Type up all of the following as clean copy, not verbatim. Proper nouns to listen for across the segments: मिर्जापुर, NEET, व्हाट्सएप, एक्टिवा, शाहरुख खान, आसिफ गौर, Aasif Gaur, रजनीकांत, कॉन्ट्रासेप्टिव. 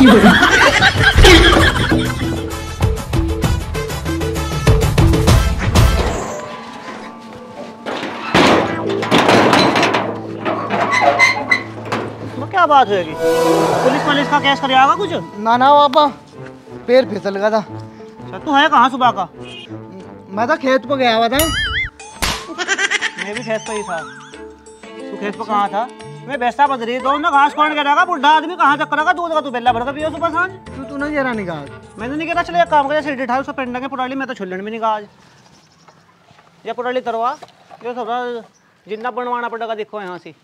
क्या बात होगी? पुलिस पुलिस का केस कराया कुछ? ना ना पापा, पैर फिसल गया था। अच्छा तू है कहाँ सुबह का? मैं तो खेत पर गया हुआ था। मैं भी खेत पर ही था। तू खेत पर कहाँ था? मैं बैसा बदरी दो ना घास कौन करेगा? बुढ़ा आदमी कहाँ तक करेगा? दूध का तू बेला भर का पियो सुबह सांझ। तू ना जरा नहीं कहा। मैंने नहीं कहा। चले एक काम कर, सीढ़ी उठा उसको पेंडा के पुराली। मैं तो छुल्लन भी नहीं कहा आज। या पुराली तरवा ये सब जिंदा बनवाना पड़ेगा। देखो यहाँ से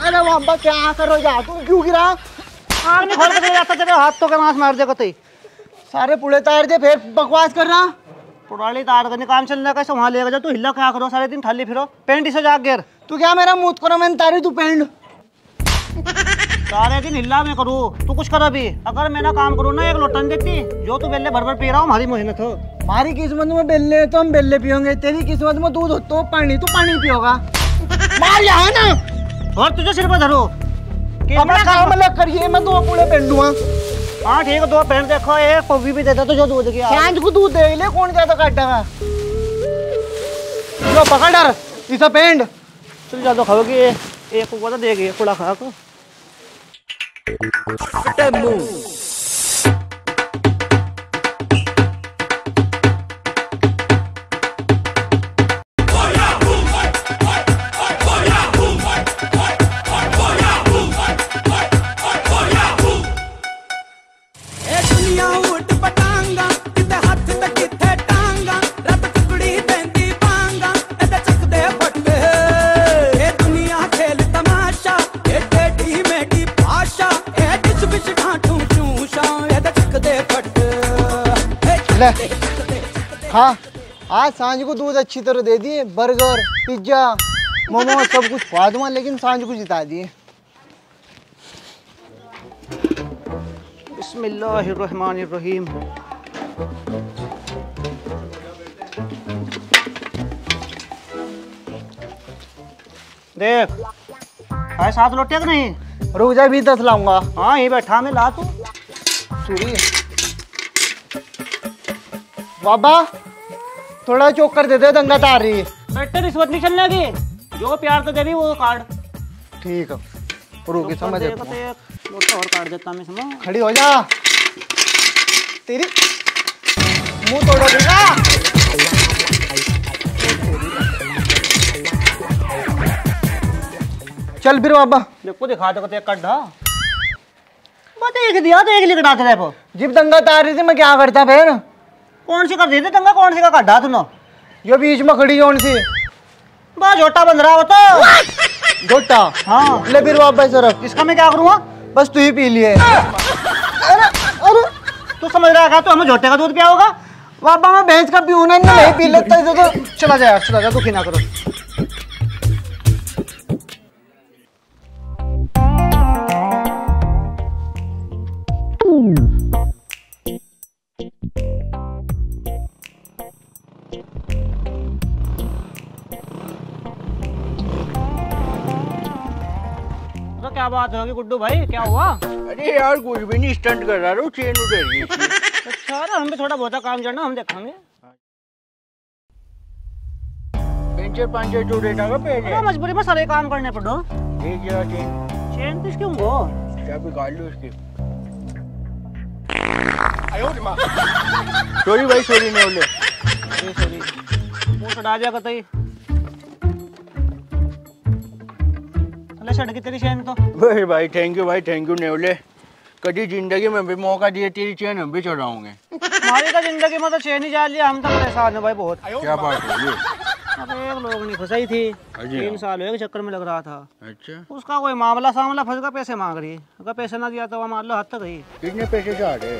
अरे बाबा क्या करो यार, तू क्यों गिरा? आंख खोल के जाता तेरे हाथ तो के मांस मार दे कतई। सारे पुड़े तार दे फिर बकवास कर रहा। पुड़ाली तार करने काम चलना कैसे? वहां ले जा तू। हिला क्या करो सारे दिन थाली फिरो? पेंट से जाग गिर। तू क्या मेरा मुंह करो? मैंने तारी तू पेंट सारे दिन हिला मैं करूँ, तू कुछ करा भी। अगर मैं ना काम करूँ ना एक लोटन देती जो तू बेल्ले भर भर पी रहा हूँ। हमारी मेहनत हो। हमारी किस्मत में बेल्ले तो हम बेल्ले पियोगे, तेरी किस्मत में दूध हो तो पानी तू पानी पियोगा। मार यहाँ ना और तुझे सिर पर धरो। काम अलग करिए, मैं दो पूरे पहन दूंगा। हाँ ठीक है दो पहन देखो। एक पवी भी देता तो जो दूध गया सांझ को दूध दे ले। कौन ज्यादा काटेगा? लो पकड़ डर इसे पेंट। चल ज्यादा खाओगी एक को देगी पूरा खा को। हाँ आज सांझ को दूध अच्छी तरह दे दिए। बर्गर पिज्जा मोमो सब कुछ खा दूंगा, लेकिन सांझ को जिता दिए। बिस्मिल्लाहिर्रहमानिर्रहीम। देख भाई 7 लोटे कि नहीं? रुक जा भी 10 लाऊंगा। हाँ यही बैठा मैं ला। तू बाबा थोड़ा चौक कर दे दे, दंगा तार रही। बेटे रिश्वत नहीं चलने की, जो प्यार तो दे रही वो कार्ड। ठीक है रुकी समझ एक और कार्ड देता मैं समझ। खड़ी हो जा तेरी मुंह तोड़ दूंगा। चल फिर बाबा देखो दिखा दो एक कड्ढा एक दिया तो एक लिखा था। जब दंगा तार रही थी मैं क्या करता फिर? कौन सी कर दे दे दंगा? कौन सी का काटा तूने? ये बीच में खड़ी कौन सी? बा झोटा बन रहा होता झोटा। हाँ ले फिर वापस रख। इसका मैं क्या करूँगा? बस तू ही पी लिए। अरे तू समझ रहा है तो हमें झोटे का दूध क्या होगा? बाबा मैं भैंस का पीऊँ ना, नहीं पी लेता इसे तो। चला जाए चला जा तू खिना करो। क्या बात होगी गुड्डू भाई? क्या हुआ? अरे यार कुछ भी नहीं, स्टंट कर रहा हूं, चेन उतर गई। अच्छा ना हमें थोड़ा बहुत काम करना, हम देखेंगे। पंचर पंचर जो डेटा का पहले ना मजबूरी में सारे काम करने पड़ो। ठीक है चेन चेन किस क्यों हो? क्या बिगाड़ लो इसकी। आयो रे मां सॉरी भाई सॉरी नहीं बोले। अरे सॉरी वो तो डाजा कतई की तेरी चैन तो। भाई थैंक यू, भाई थैंक यू। नेवले कभी जिंदगी में भी मौका दिया, तेरी चैन हम भी चढ़ाऊंगे। हमारी तो जिंदगी में तो चैन ही जा लिया, हम तो परेशान है भाई बहुत। क्या बात है ये? अब एक लोग नहीं फंसाई थी, 3 साल एक चक्कर में लग रहा था। अच्छा, उसका कोई मामला सामला फंस गया, पैसे मांग रही है। अगर पैसे ना दिया तो मान लो हद तक गई। कितने पैसे चाह रहे?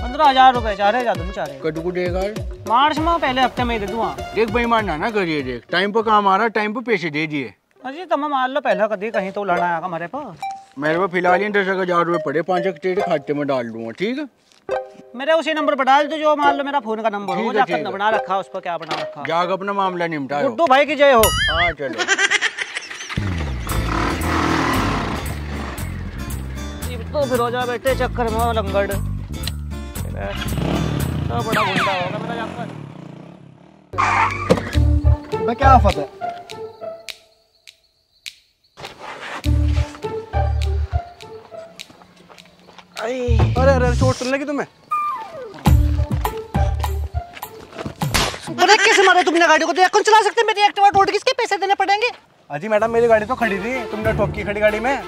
15,000 रुपए चाह रहे। तुम चाह रहे कटकू देगा मार्च में, पहले हफ्ते में ही दे दूंगा। देख बेईमान ना करिए, देख टाइम पर काम आ रहा, टाइम पर पैसे दे दिए। अजी तुम मान लो पहला कदी कहीं तो लड़ा आएगा हमारे पास। मेरे पास फिलहाल 10,000 रुपए पड़े, 5 खाते में डाल दूंगा। ठीक है, मेरे उसी नंबर पर डाल दो जो मान लो मेरा फोन का नंबर हो। जाकर अपना बना रखा, उस पर क्या बना रखा। जाकर अपना मामला निपटाओ। गुड्डू भाई की जय हो। हाँ चलो। तो फिरोजा बैठे चक्कर में लंगड़, तो बड़ा गुंडा होगा मेरा जाकर। मैं क्या आफत है? अरे अरे चोट चलने की तुम्हें। ब्रेक कैसे मारा तुमने गाड़ी को? तो कौन चला सकते? मेरी एक्टिवा टूट गई, इसके पैसे देने पड़ेंगे। अजी मैडम मेरी गाड़ी तो खड़ी थी, तुमने ठोक की खड़ी गाड़ी में।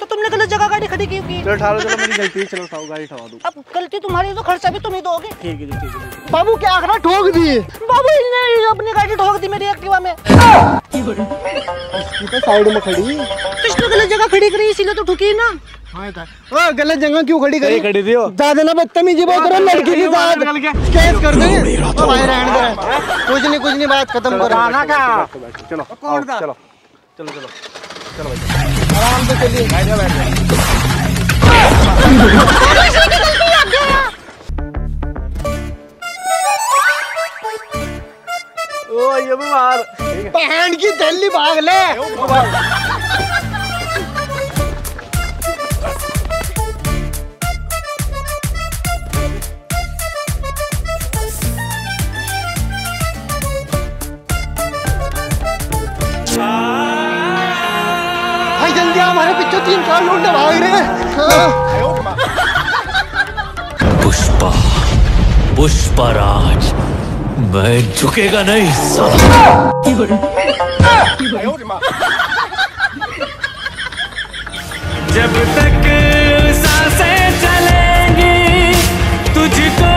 तो तुमने गलत जगह गाड़ी खड़ी क्यों की? चलो ठहरो, चलो मेरी गलती है, चलो उठाओ गाड़ी, ठहरा दो। अब गलती तुम्हारी तो खर्चा भी तुम ही दोगे। ठीक है जी, ठीक है बाबू। क्या आखिर ठोक दी बाबू, इन्होंने अपनी गाड़ी ठोक दी मेरी एक्टिवा में। साइड में खड़ी, तुझने गलत जगह खड़ी करी इसीलिए तो ठुकी ना। हाँ था। गलत जगह क्यों खड़ी करी? खड़ी थी ज्यादा ना बदतमीजी बहुत करो लड़की के साथ। केस कर देंगे भाई, रहने दे, कुछ नहीं बात खत्म करो। आना का चलो चलो चलो चलो चलो भाई, आराम से चलिए। बैठ जा बैठ जा। ओ ये बाहर पहन की दिल्ली भाग ले। हमारे पीछे 3 साल लोग भाग रहे हैं। पुष्पा पुष्पराज मैं झुकेगा नहीं जब तक सांसें चलेंगी तुझको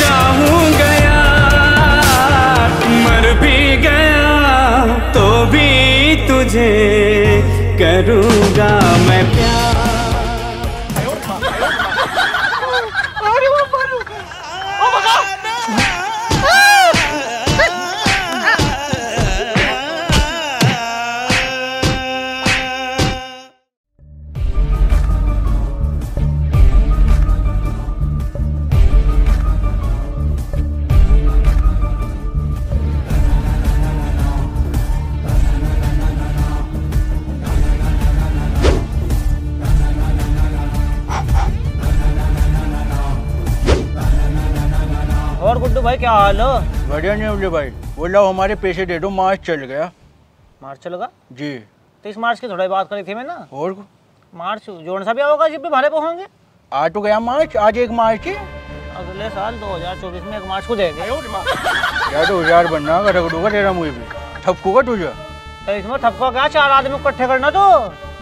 चाहूंगा यार, मर भी गया तो भी तुझे करूंगा मैं प्यार। अरे वो मारू, ओ भगा। और गुड्डू भाई क्या हाल हो? बढ़िया नहीं भाई, बोला हमारे पैसे दे दो, मार्च चल गया। मार्च चल गया जी? 30 मार्च की थोड़ा बात करी थी मैं ना। और मार्च जोन सा भी होगा जब भी भाड़े पे होंगे। आ तो गया मार्च, आज 1 मार्च है। अगले साल 2024 में 1 मार्च को जाएंगे। यार 2000 बनना रगड़ूंगा तेरा मुझे भी, ठपकूंगा तुझे। तो इसमें ठपका क्या, 4 आदमी इकट्ठे करना। तो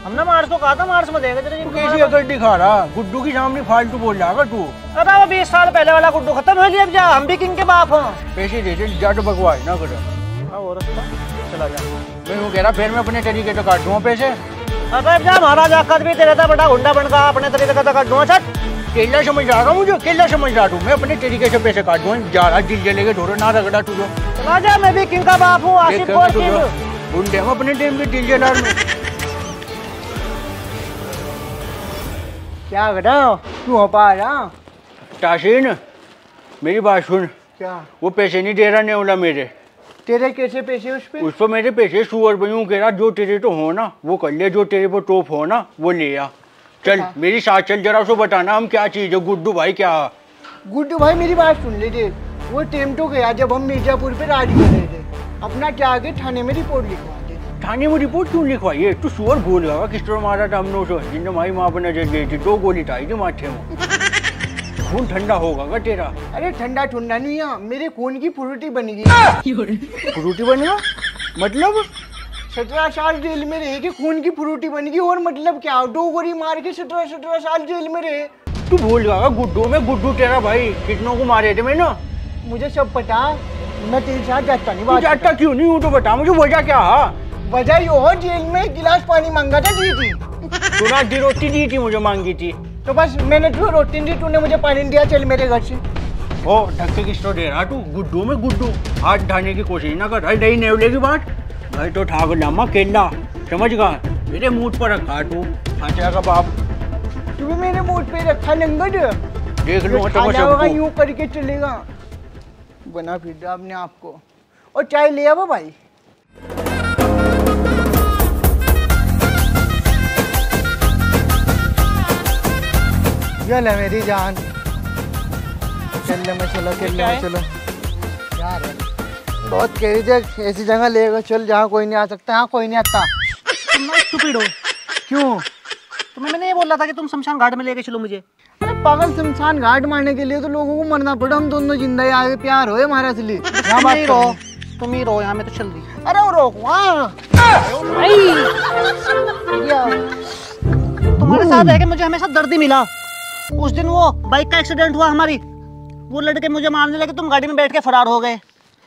हमने मार्च को कहा था मार्च में देगा तेरे। कैसी अकड़ दिखा रहा, गुड्डू की सामने फालतू बोल रहा है तू। अरे वो 20 साल पहले वाला गुड्डू खत्म हो गया, अब जा हम भी किंग के बाप हो। पैसे दे दे, जाट बकवास ना करो। हां और चला जा। मैं वो कह रहा फिर मैं अपने तरीके से काट दूंगा पैसे। अबे जा महाराज आकद भी तेरा था बड़ा गुंडा बनका, अपने तरीके से काट दूंगा। छट केला समझ जा रहा हूं, मुझे केला समझ रहा हूं। मैं अपने तरीके से पैसे काट दूंगा, जा रहा दिल जलेगा ढोरो ना रगड़ा तुझे। चला जा, मैं भी किंग का बाप हूं। आसिफ गौर की गुंडे हम अपने टीम के दिल जला रहे। क्या घटाओ तू हो पा रहा? ताशीन मेरी बात सुन। क्या? वो पैसे नहीं दे रहा नेवला मेरे। तेरे कैसे पैसे? उस पर मेरे पैसे सुअर बयूं कह रहा, जो तेरे तो हो ना वो कर ले, जो तेरे पर टोप हो ना वो ले आ। चल मेरी साथ चल, जरा उसको बताना हम क्या चीज है। गुड्डू भाई क्या? गुड्डू भाई मेरी बात सुन ले, वो टाइम तो गया जब हम मिर्जापुर पे राज कर रहे थे। अपना क्या आगे थाने में रिपोर्ट लिखवा। थाने में रिपोर्ट क्यों लिखवाई? तू सुअर भूल गया किस तरह मारा था हमने उसे, जिनने माई माँ पर नजर गई थी, 2 गोली टाई माथे में। खून ठंडा होगा तेरा? अरे ठंडा ठंडा नहीं है, मेरे खून की फ्रूटी बन गई। फ्रूटी बन गया मतलब? 17 साल जेल में रहे कि खून की फ्रूटी बन गई, और मतलब क्या? 2 गोली मार के 17 साल जेल में रहे। तू भूल गया गुड्डू में, गुड्डू तेरा भाई कितनों को मारे थे मैंने। मुझे सब पता, मैं तेरे साथ जाता नहीं, बात जाता क्यों नहीं हूँ तो बता मुझे वजह क्या है। वजह यो हो जेल में गिलास पानी मांगा था, दी थी तूने, दी रोटी दी थी मुझे, मांगी थी तो बस मैंने तुझे रोटी दी, तूने मुझे पानी दिया, चल मेरे घर से। ओ धक्के किसको दे रहा तू, गुड्डू में गुड्डू, हाथ उठाने की कोशिश ना कर, हर नेवले की बात भाई तो ठाकुर नामा केंदा, समझ गा मेरे मूड पर रखा तू, खाचा का बाप तू भी मेरे मूड पे रखा लंगड़, देख लो तो यूँ करके चलेगा, बना फिर दिया आपने आपको। और चाय ले आओ भाई। चल मेरी जान, चल ले मैं चलो यार बहुत कह रही थी ऐसी जगह लेगा, चल जहाँ कोई नहीं आ सकता, यहाँ कोई नहीं आता। तुम स्टूपिड हो। क्यों? तुम्हें मैंने ये बोला था कि तुम शमशान घाट में लेके चलो मुझे। पागल, शमशान घाट मारने के लिए तो लोगों को मरना पड़ा, हम दोनों जिंदा ही आगे, प्यार हो हमारा इसलिए। तुम ही रो, यहाँ में तो चल रही। अरे वो रोक वहाँ, तुम्हारे साथ है कि मुझे हमेशा दर्द ही मिला। उस दिन वो बाइक का एक्सीडेंट हुआ हमारी, वो लड़के मुझे मारने लगे, तुम गाड़ी में बैठ के फरार हो गए।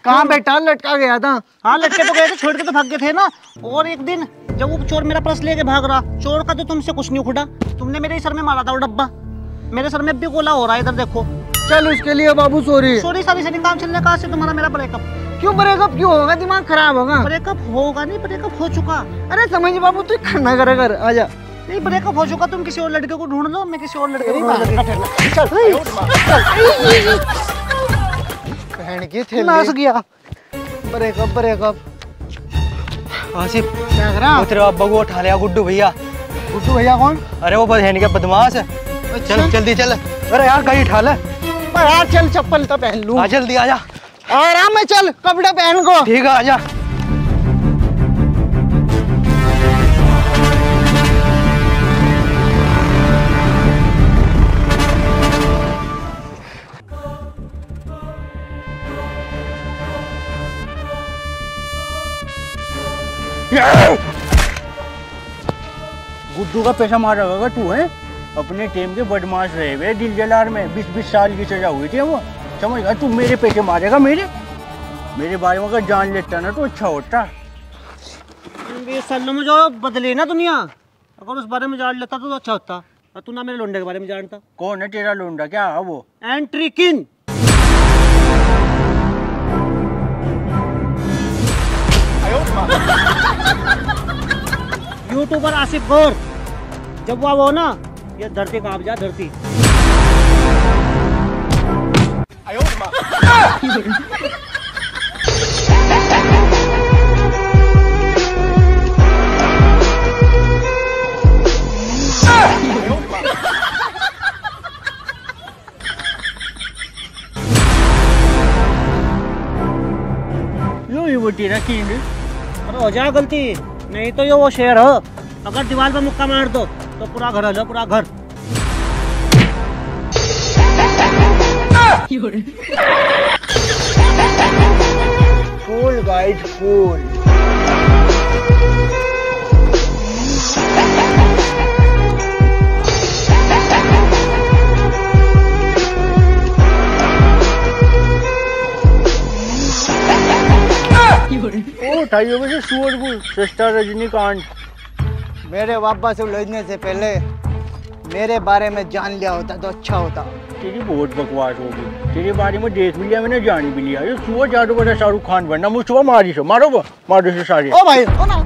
कहाँ बैठा? लटका गया था। हाँ लटके तो गए थे, छोड़ के तो भाग गए थे ना। और एक दिन जब वो चोर मेरा पर्स लेके भाग रहा, चोर का तो तुमसे कुछ नहीं खुटा, तुमने मेरे सर में मारा था वो डब्बा, मेरे सर में भी गोला हो रहा है, इधर देखो। चल उसके लिए बाबू सॉरी सॉरी सॉरी सॉरी। काम चलने कहा से तुम्हारा मेरा ब्रेकअप? क्यों ब्रेकअप क्यों होगा? दिमाग खराब होगा। ब्रेकअप होगा नहीं, ब्रेकअप हो चुका। अरे समझ बाबू तू खाना करा कर, आजा। नहीं ब्रेकअप हो चुका, तुम किसी और लड़के को ढूंढ लो, मैं किसी और लड़के को नाच गया। ब्रेकअप ब्रेकअप आसिफ क्या कर रहा? तेरे अब्बा को उठा लिया गुड्डू भैया। गुड्डू भैया कौन? अरे वो बहन क्या बदमाश है। चल जल्दी चल। अरे यार गाड़ी उठा ले यार, चल चप्पल तो पहन लूं। जल्दी आजा, आराम में चल, कपड़े पहन को। ठीक है आजा। गुड्डू का पैसा मार रखा तू है, अपने टीम के बदमाश रहे हुए दिल जलार में 20-20 साल की सजा हुई थी वो, समझ। तू मेरे पैसे मारेगा? मेरे बारे में अगर जान लेता ना तो अच्छा होता। में जो बदले ना दुनिया, अगर उस बारे में जान लेता तो अच्छा होता, और तू ना मेरे लोंडे के बारे में जानता। कौन है तेरा लोंडा? क्या है वो? Entry king. YouTuber आसिफ गौर, जब वह हो ना ये धरती का आप जा धरती। यो ये वो तेरा किंग हो जाए गलती, नहीं तो ये वो शेर हो, अगर दीवार पर मुक्का मार दो तो पूरा घर हलो, पूरा घर। Full guide full. ओ ठाई बजे सूरजपुर सिस्टर रजनीकांत, मेरे बाबा से उलझने से पहले मेरे बारे में जान लिया होता तो अच्छा होता। तेरी बहुत बकवास होगी, तेरे बारे में देख भी लिया मैंने, जान भी लिया। ये सुबह जादू बड़ा शाहरुख खान बनना, मुझ सुबह मारी सो मारो मारो से सारी। ओ भाई ओ ना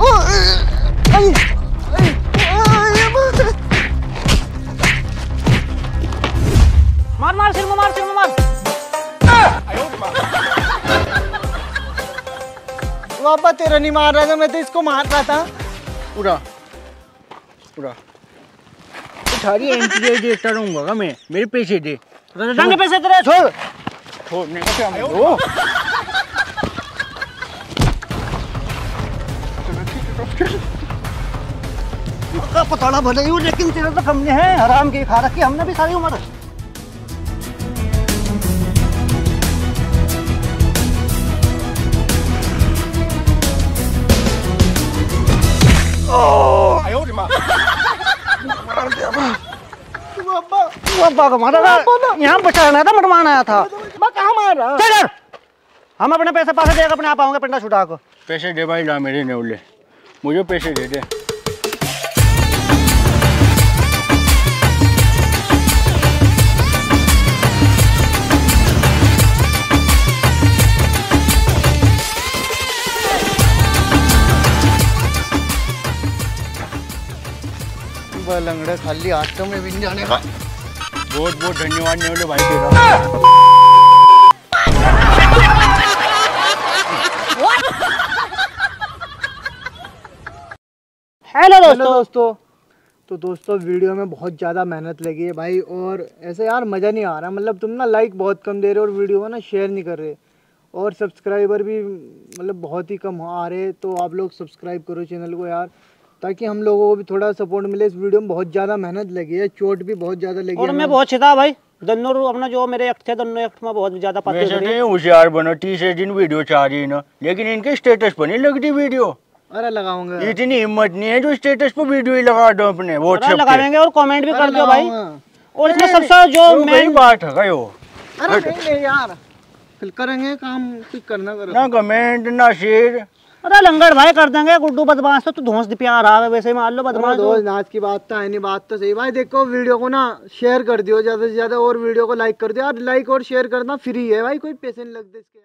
ओ भाई, मार मार सिर में, मार सिर में मार। बाबा तेरा नहीं मार रहा था, मैं तो इसको मार रहा था। पूरा सारी एंट्री देता रहूंगा मैं, मेरे पैसे दे, रंग पैसे तेरे। छोड़ छोड़ नहीं क्या हो, उसका पताड़ा भले ही हो लेकिन तेरा तो कम नहीं है, हराम की खा रखी हमने भी सारी उम्र। यहाँ बचाना था, मरवाना आया था। हम अपने पैसे पास देगा अपने आप आओगे पिंडा छुटा को। पैसे दे भाई ला मेरे नेवले, मुझे पैसे दे दे। लंगड़े खाली आटो में भी जाने का। बहुत बहुत धन्यवाद नेवले भाई तेरा। हेलो दोस्तों, तो दोस्तों वीडियो में बहुत ज़्यादा मेहनत लगी है भाई, और ऐसे यार मज़ा नहीं आ रहा। मतलब तुम ना लाइक बहुत कम दे रहे हो और वीडियो को ना शेयर नहीं कर रहे, और सब्सक्राइबर भी मतलब बहुत ही कम आ रहे। तो आप लोग सब्सक्राइब करो चैनल को यार, ताकि हम लोगों को भी थोड़ा सपोर्ट मिले। इस वीडियो में बहुत ज़्यादा मेहनत लगी है, चोट भी बहुत ज़्यादा लगी है। और मैं बहुत छिता भाई दन्नोर अपना जो मेरे एक्ट थे दन्नो एक्ट में बहुत ज़्यादा पाते। होशियार बनो, 30 दिन वीडियो चाह रही ना, लेकिन इनके स्टेटस पर नहीं लगती वीडियो। अरे लगाऊंगा, इतनी हिम्मत नहीं है जो स्टेटस पर वीडियो ही लगा दो अपने व्हाट्सएप लगाएंगे, और कमेंट भी कर दो भाई। और इसमें सबसे जो मेन बात है गयो, अरे नहीं यार फिर करेंगे काम, कुछ करना करो ना, कमेंट ना शेयर। अरे लंगड़ भाई कर देंगे, गुड्डू बदमाश तो तू धोंस दिया रहा है, वैसे ही मान लो बदमाश दोस्त। नाच की बात तो है नहीं, बात तो सही भाई। देखो वीडियो को ना शेयर कर दियो ज्यादा से ज्यादा, और वीडियो को लाइक कर दियो यार। लाइक और शेयर करना फ्री है भाई, कोई पैसे नहीं लगते इसके।